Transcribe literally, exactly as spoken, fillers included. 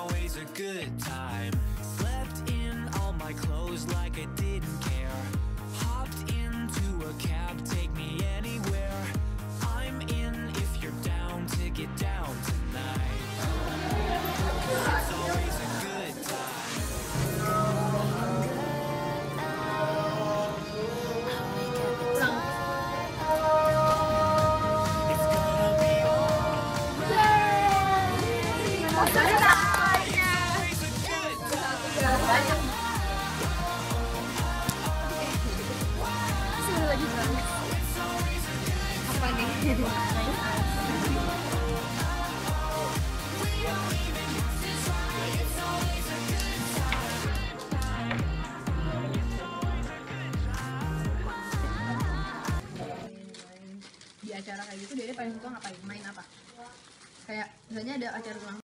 always a good time. Slept in all my clothes like I didn't care. Hopped into a cab, take me anywhere. I'm in if you're down to get down tonight. It's always a good time. Di acara kayak gitu dia paling suka ngapain, main apa? Kayak misalnya ada acara ulang